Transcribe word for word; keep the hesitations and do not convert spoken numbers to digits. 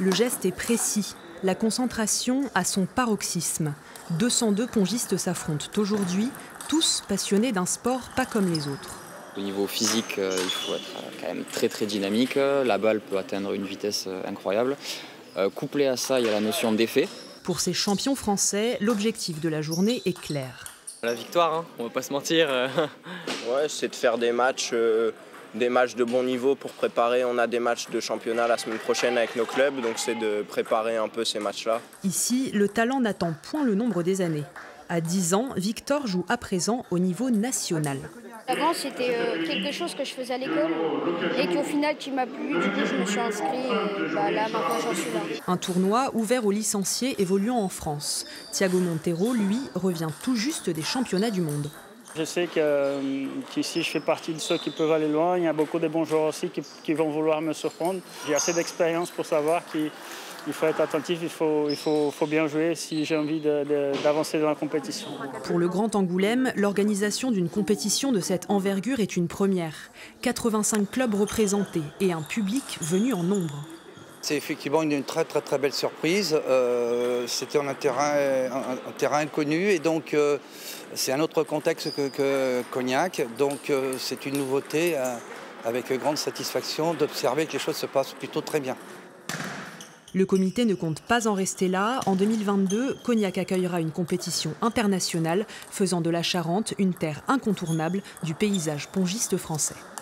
Le geste est précis, la concentration à son paroxysme. deux cent deux pongistes s'affrontent aujourd'hui, tous passionnés d'un sport pas comme les autres. Au niveau physique, euh, il faut être euh, quand même très très dynamique. La balle peut atteindre une vitesse euh, incroyable. Euh, couplé à ça, il y a la notion d'effet. Pour ces champions français, l'objectif de la journée est clair. La victoire, hein, on ne va pas se mentir. Ouais, c'est de faire des matchs, euh, des matchs de bon niveau pour préparer. On a des matchs de championnat la semaine prochaine avec nos clubs, donc c'est de préparer un peu ces matchs-là. Ici, le talent n'attend point le nombre des années. À dix ans, Victor joue à présent au niveau national. Avant, c'était euh, quelque chose que je faisais à l'école et qu'au final, qui m'a plu, du coup, je me suis inscrit et bah, là, maintenant, j'en suis là. Un tournoi ouvert aux licenciés évoluant en France. Thiago Monteiro, lui, revient tout juste des championnats du monde. Je sais qu'ici, je fais partie de ceux qui peuvent aller loin. Il y a beaucoup de bons joueurs aussi qui, qui vont vouloir me surprendre. J'ai assez d'expérience pour savoir qu'il Il faut être attentif, il faut, il faut, faut bien jouer si j'ai envie d'avancer dans la compétition. Pour le Grand Angoulême, l'organisation d'une compétition de cette envergure est une première. quatre-vingt-cinq clubs représentés et un public venu en nombre. C'est effectivement une très très très belle surprise. Euh, C'était un terrain, un, un terrain inconnu et donc euh, c'est un autre contexte que, que Cognac. Donc euh, c'est une nouveauté euh, avec grande satisfaction d'observer que les choses se passent plutôt très bien. Le comité ne compte pas en rester là. En deux mille vingt-deux, Cognac accueillera une compétition internationale faisant de la Charente une terre incontournable du paysage pongiste français.